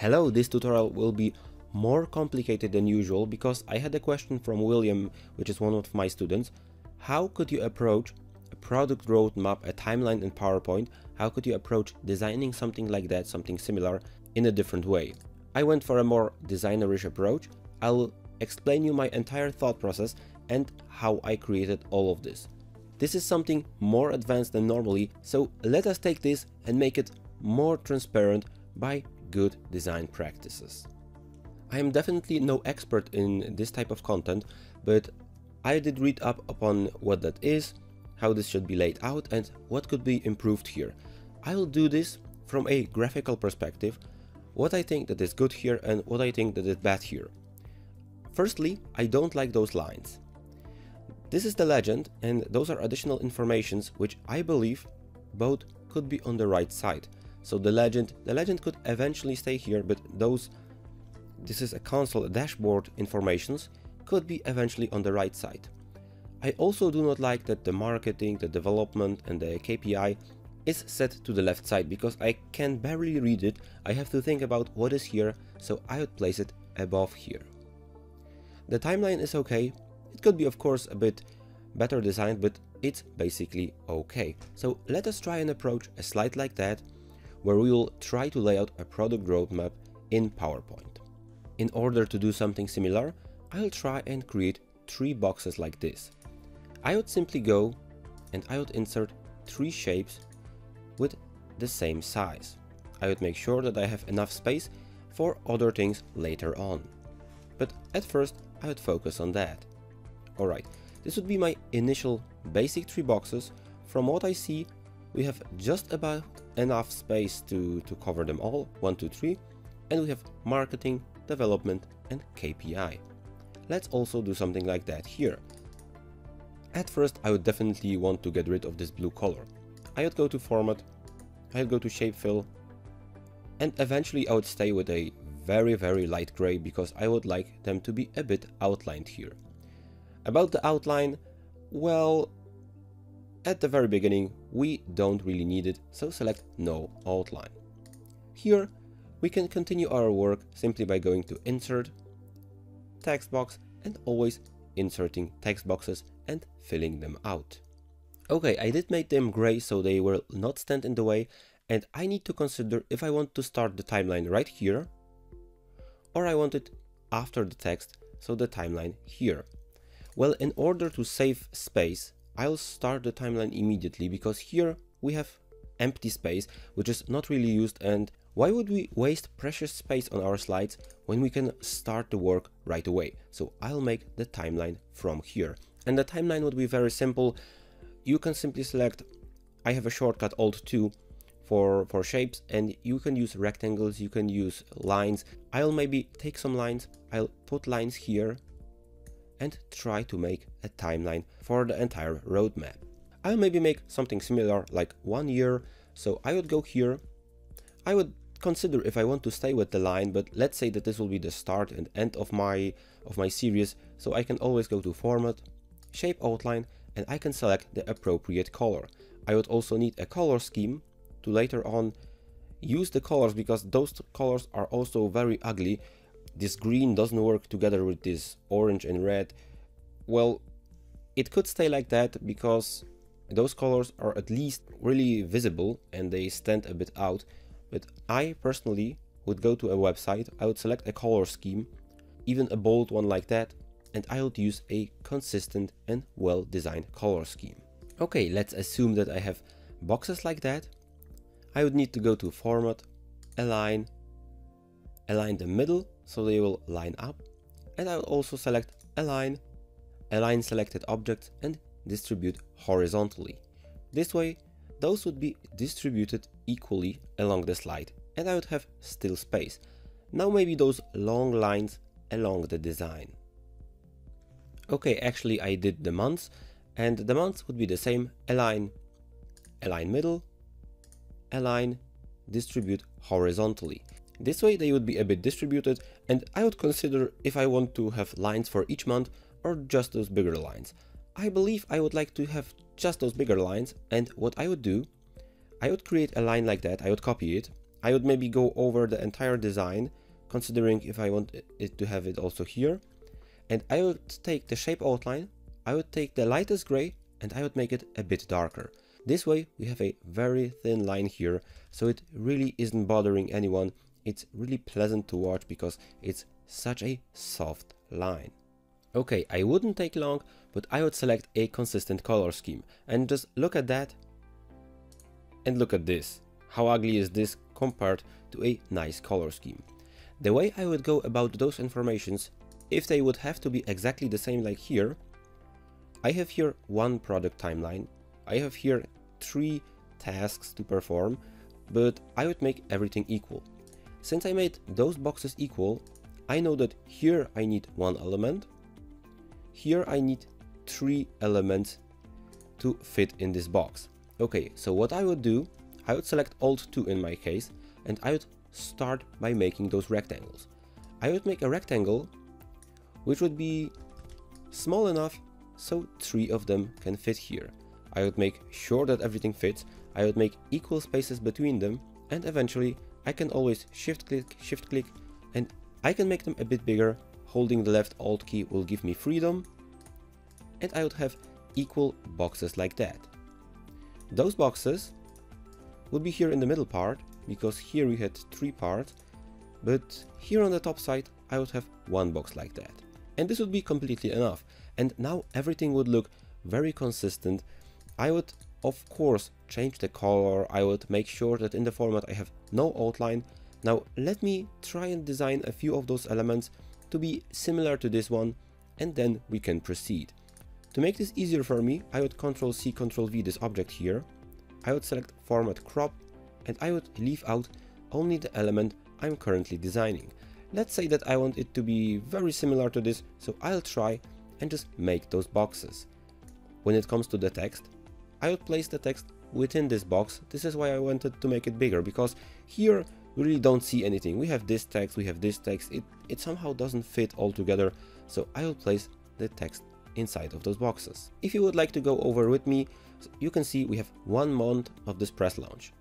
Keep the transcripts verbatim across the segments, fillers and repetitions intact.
Hello, this tutorial will be more complicated than usual because I had a question from William, which is one of my students. How could you approach a product roadmap, a timeline in PowerPoint? How could you approach designing something like that, something similar, in a different way? I went for a more designerish approach. I will explain you my entire thought process and how I created all of this. This is something more advanced than normally, so let us take this and make it more transparent by good design practices. I am definitely no expert in this type of content, but I did read up upon what that is, how this should be laid out, and what could be improved here. I will do this from a graphical perspective, what I think that is good here and what I think that is bad here. Firstly, I don't like those lines. This is the legend, and those are additional informations which I believe both could be on the right side. So the legend, the legend could eventually stay here, but those, this is a console, a dashboard informations, could be eventually on the right side. I also do not like that the marketing, the development and the K P I is set to the left side because I can barely read it. I have to think about what is here, so I would place it above here. The timeline is okay. It could be, of course, a bit better designed, but it's basically okay. So let us try and approach a slide like that, where we will try to lay out a product roadmap in PowerPoint. In order to do something similar, I'll try and create three boxes like this. I would simply go and I would insert three shapes with the same size. I would make sure that I have enough space for other things later on. But at first, I would focus on that. Alright, this would be my initial basic three boxes. From what I see, we have just about enough space to, to cover them all, one, two, three, and we have marketing, development, and K P I. Let's also do something like that here. At first, I would definitely want to get rid of this blue color. I would go to Format, I would go to Shape Fill, and eventually I would stay with a very, very light gray because I would like them to be a bit outlined here. About the outline, well, at the very beginning, we don't really need it, so select No Outline. Here, we can continue our work simply by going to Insert, Text Box, and always inserting text boxes and filling them out. Okay, I did make them gray so they will not stand in the way, and I need to consider if I want to start the timeline right here, or I want it after the text, so the timeline here. Well, in order to save space, I'll start the timeline immediately because here we have empty space which is not really used, and why would we waste precious space on our slides when we can start the work right away? So I'll make the timeline from here, and the timeline would be very simple. You can simply select, I have a shortcut Alt two for, for shapes, and you can use rectangles, you can use lines. I'll maybe take some lines, I'll put lines here, and try to make a timeline for the entire roadmap. I'll maybe make something similar like one year, so I would go here. I would consider if I want to stay with the line, but let's say that this will be the start and end of my, of my series, so I can always go to Format, Shape Outline, and I can select the appropriate color. I would also need a color scheme to later on use the colors because those colors are also very ugly. This green doesn't work together with this orange and red. Well, it could stay like that because those colors are at least really visible and they stand a bit out. But I personally would go to a website, I would select a color scheme, even a bold one like that, and I would use a consistent and well-designed color scheme. Okay, let's assume that I have boxes like that. I would need to go to Format, Align, Align the middle, so they will line up, and I will also select Align, Align Selected Objects, and Distribute Horizontally. This way, those would be distributed equally along the slide, and I would have still space. Now maybe those long lines along the design. Okay, actually I did the months, and the months would be the same. Align, Align Middle, Align, Distribute Horizontally. This way they would be a bit distributed, and I would consider if I want to have lines for each month or just those bigger lines. I believe I would like to have just those bigger lines, and what I would do, I would create a line like that, I would copy it, I would maybe go over the entire design, considering if I want it to have it also here. And I would take the shape outline, I would take the lightest gray, and I would make it a bit darker. This way we have a very thin line here, so it really isn't bothering anyone. It's really pleasant to watch because it's such a soft line. Okay, I wouldn't take long, but I would select a consistent color scheme and just look at that and look at this. How ugly is this compared to a nice color scheme? The way I would go about those informations, if they would have to be exactly the same like here, I have here one product timeline, I have here three tasks to perform, but I would make everything equal. Since I made those boxes equal, I know that here I need one element, here I need three elements to fit in this box. Okay, so what I would do, I would select Alt two in my case, and I would start by making those rectangles. I would make a rectangle which would be small enough so three of them can fit here. I would make sure that everything fits, I would make equal spaces between them, and eventually I can always shift click, shift click, and I can make them a bit bigger. Holding the left Alt key will give me freedom, and I would have equal boxes like that. Those boxes would be here in the middle part, because here we had three parts, but here on the top side I would have one box like that. And this would be completely enough. And now everything would look very consistent. I would of course change the color, I would make sure that in the format I have no outline. Now let me try and design a few of those elements to be similar to this one, and then we can proceed. To make this easier for me, I would Control C, Control V this object here. I would select Format Crop, and I would leave out only the element I'm currently designing. Let's say that I want it to be very similar to this, so I'll try and just make those boxes. When it comes to the text, I would place the text within this box. This is why I wanted to make it bigger, because here we really don't see anything. We have this text, we have this text, it, it somehow doesn't fit all together, so I will place the text inside of those boxes. If you would like to go over with me, you can see we have one month of this press launch.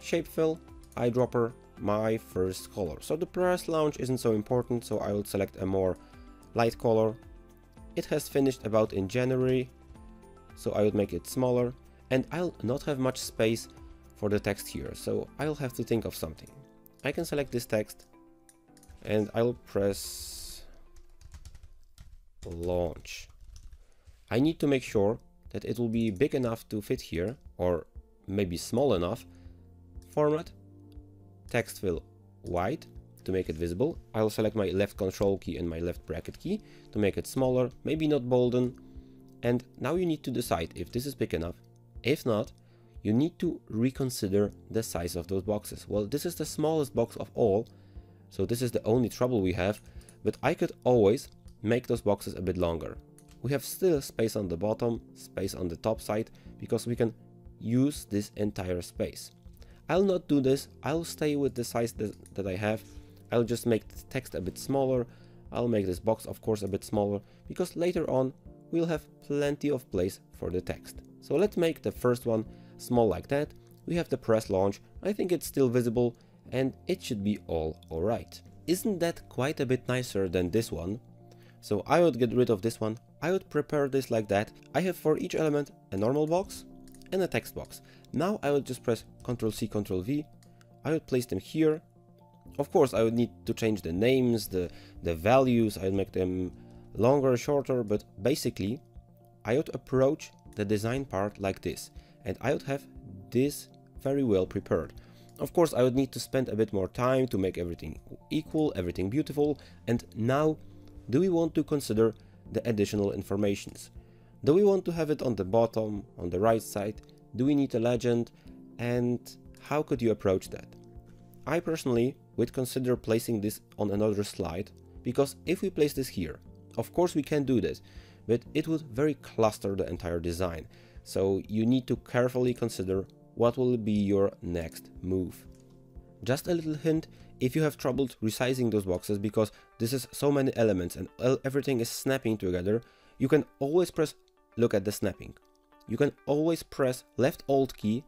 Shape fill, eyedropper, my first color. So the press launch isn't so important, so I would select a more light color. It has finished about in January, so I would make it smaller, and I'll not have much space for the text here, so I'll have to think of something. I can select this text and I'll press launch. I need to make sure that it will be big enough to fit here, or maybe small enough. Format, text fill, white to make it visible. I'll select my left Control key and my left bracket key to make it smaller, maybe not bolden. And now you need to decide if this is big enough. If not, you need to reconsider the size of those boxes. Well, this is the smallest box of all, so this is the only trouble we have, but I could always make those boxes a bit longer. We have still space on the bottom, space on the top side, because we can use this entire space. I'll not do this, I'll stay with the size that, that I have. I'll just make the text a bit smaller, I'll make this box of course a bit smaller, because later on we'll have plenty of place for the text. So let's make the first one small like that. We have the press launch, I think it's still visible, and it should be all alright. Isn't that quite a bit nicer than this one? So I would get rid of this one, I would prepare this like that. I have for each element a normal box and a text box. Now I would just press Control C, Control V, I would place them here. Of course I would need to change the names, the, the values, I would make them longer, shorter, but basically I would approach the design part like this, and I would have this very well prepared. Of course I would need to spend a bit more time to make everything equal, everything beautiful, and now do we want to consider the additional informations? Do we want to have it on the bottom, on the right side? Do we need a legend? And how could you approach that? I personally would consider placing this on another slide, because if we place this here, of course we can do this, but it would very cluster the entire design. So you need to carefully consider what will be your next move. Just a little hint, if you have trouble resizing those boxes, because this is so many elements and everything is snapping together, you can always press look at the snapping. You can always press left Alt key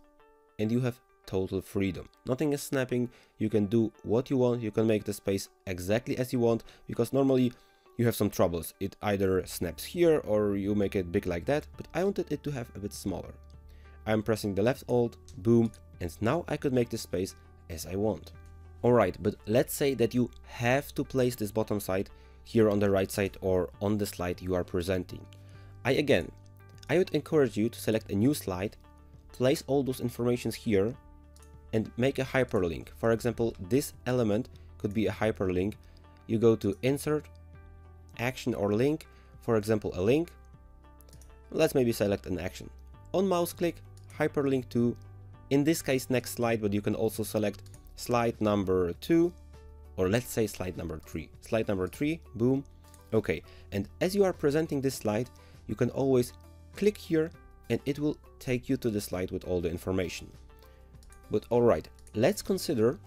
and you have total freedom. Nothing is snapping, you can do what you want, you can make the space exactly as you want, because normally you have some troubles. It either snaps here or you make it big like that, but I wanted it to have a bit smaller. I'm pressing the left Alt, boom, and now I could make the space as I want. Alright, but let's say that you have to place this bottom side here on the right side or on the slide you are presenting. I again, I would encourage you to select a new slide, place all those informations here, and make a hyperlink. For example, this element could be a hyperlink. You go to Insert, Action or Link, for example a link. Let's maybe select an action. On mouse click, hyperlink to, in this case next slide, but you can also select slide number two, or let's say slide number three. Slide number three, boom, okay. And as you are presenting this slide, you can always click here and it will take you to the slide with all the information. But alright, let's consider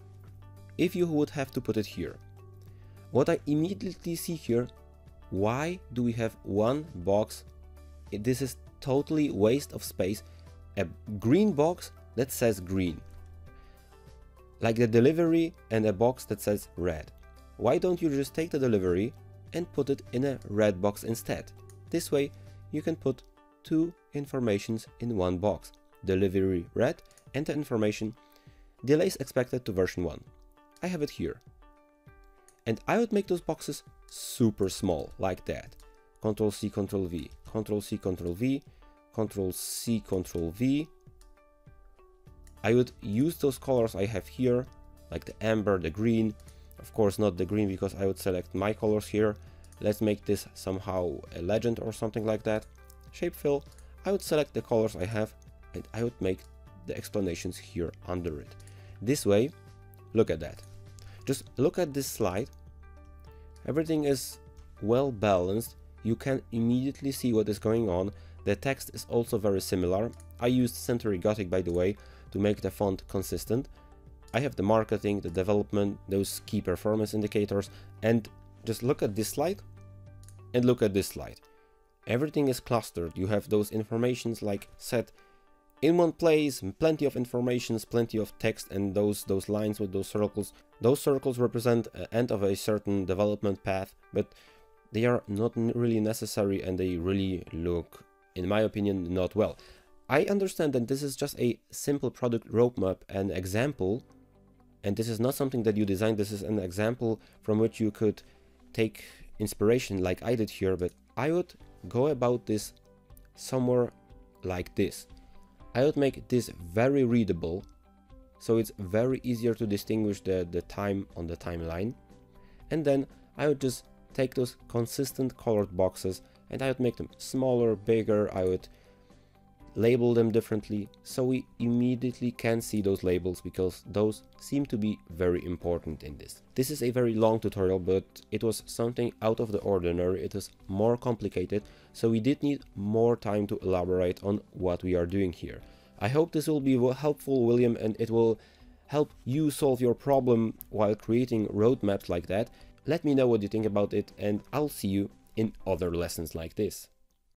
if you would have to put it here. What I immediately see here, why do we have one box? This is totally waste of space. A green box that says green, like the delivery, and a box that says red. Why don't you just take the delivery and put it in a red box instead? This way you can put two informations in one box, delivery red and the information delays expected to version one. I have it here. And I would make those boxes super small, like that. Ctrl C, Ctrl V, Ctrl C, Ctrl V, Ctrl C, Ctrl V. I would use those colors I have here, like the amber, the green. Of course not the green, because I would select my colors here. Let's make this somehow a legend or something like that. Shape fill, I would select the colors I have and I would make the explanations here under it. This way, look at that. Just look at this slide. Everything is well balanced. You can immediately see what is going on. The text is also very similar. I used Century Gothic, by the way, to make the font consistent. I have the marketing, the development, those key performance indicators, and just look at this slide and look at this slide. Everything is clustered. You have those informations like set in one place, plenty of informations, plenty of text, and those those lines with those circles. Those circles represent the end of a certain development path, but they are not really necessary and they really look, in my opinion, not well. I understand that this is just a simple product roadmap, an example, and this is not something that you designed. This is an example from which you could take inspiration like I did here, but I would go about this somewhere like this. I would make this very readable, so it's very easier to distinguish the, the time on the timeline. And then I would just take those consistent colored boxes and I would make them smaller, bigger, I would label them differently, so we immediately can see those labels, because those seem to be very important in this. This is a very long tutorial, but it was something out of the ordinary. It is more complicated, so we did need more time to elaborate on what we are doing here. I hope this will be helpful, William, and it will help you solve your problem while creating roadmaps like that. Let me know what you think about it, and I'll see you in other lessons like this.